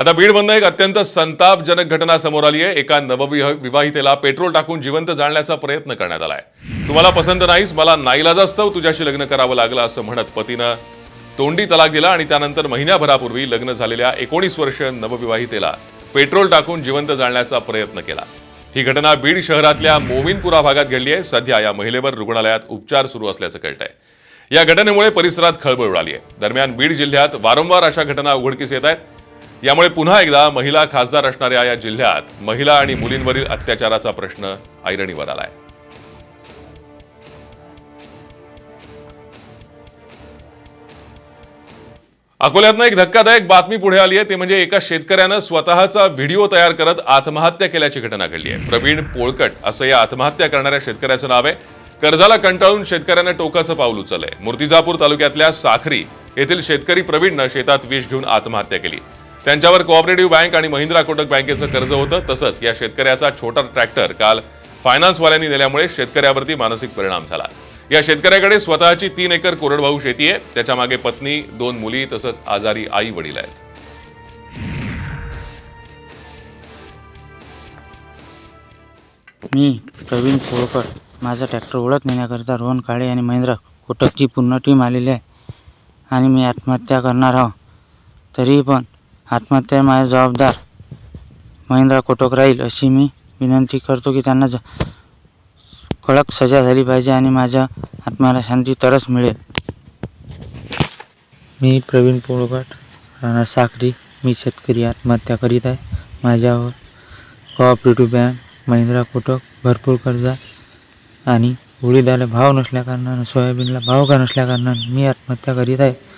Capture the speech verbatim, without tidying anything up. आता बीडमधनं एक अत्यंत संतापजनक घटना समोर आली आहे। एका नवविवाहितेला पेट्रोल टाकून जिवंत जाळण्याचा प्रयत्न करण्यात आलाय। तुम्हाला पसंत नाहीस, मला नाईलाजास्तव तुझ्याशी लग्न करावं लागलं असं म्हणत पतीनं तोंडी तलाक दिला आणि त्यानंतर महिन्याभरापूर्वी लग्न झालेल्या एकोणीस वर्षीय नवविवाहितेला पेट्रोल टाकून जिवंत जाळण्याचा प्रयत्न केला। ही घटना बीड शहरातल्या मोमीनपुरा भागात घडली आहे। सध्या या महिलेवर रुग्णालयात उपचार सुरू असल्याचं कळतंय। या घटनेमुळे परिसरात खळबळ उडाली आहे। दरम्यान बीड जिल्ह्यात वारंवार अशा घटना उघडकीस येत आहेत, यामुळे पुन्हा एकदा महिला खासदार असणाऱ्या या जिल्ह्यात महिला आणि मुलींवरील अत्याचाराचा प्रश्न ऐरणीवर आला आहे। अकोल्यातनं एक धक्कादायक बातमी पुढे आली आहे, ते म्हणजे एका शेतकऱ्यानं स्वतःचा व्हिडिओ तयार करत आत्महत्या केल्याची घटना घडली आहे। प्रवीण पोळकट असं या आत्महत्या करणाऱ्या शेतकऱ्याचं नाव आहे। कर्जाला कंटाळून शेतकऱ्याने टोकाचं पाऊल उचलले। मूर्तिजापूर तालुक्यातल्या साखरी येथील शेतकरी प्रवीणनं शेतात विष घेऊन आत्महत्या केली। त्यांच्यावर कोऑपरेटिव्ह बँक आणि महिंद्रा कोटक बँकेचं कर्ज होतं। तसंच या शेतकऱ्याचा छोटा ट्रॅक्टर काल फायनान्सवाल्यांनी नेल्यामुळे शेतकऱ्यावरती मानसिक परिणाम झाला। या शेतकऱ्याकडे स्वतःची तीन एकर कोरडवाहू शेती आहे। त्याच्या मागे पत्नी, दोन मुली तसंच आजारी आई वडील आहेत। मी प्रवीण पोळकट माझा ट्रॅक्टर ओळख नेण्याकरता रोहन काळे आणि महिंद्रा कोटकची पूर्ण टीम आलेली आहे आणि मी आत्महत्या करणार आहो। तरी पण आत्महत्या माझा जबाबदार महिंद्रा कोटक राहील अशी मी विनंती करतो की त्यांना कडक सजा झाली पाहिजे आणि माझ्या आत्म्याला शांती तरच मिळेल। मी प्रवीण पोळकट राहणार साखरी, मी शेतकरी आत्महत्या करीत आहे। माझ्यावर कोऑपरेटिव्ह बँक, महिंद्रा कोटक, भरपूर कर्ज आणि उडीदाला भाव नसल्याकारणानं, सोयाबीनला भाव का नसल्याकारणानं मी आत्महत्या करीत आहे।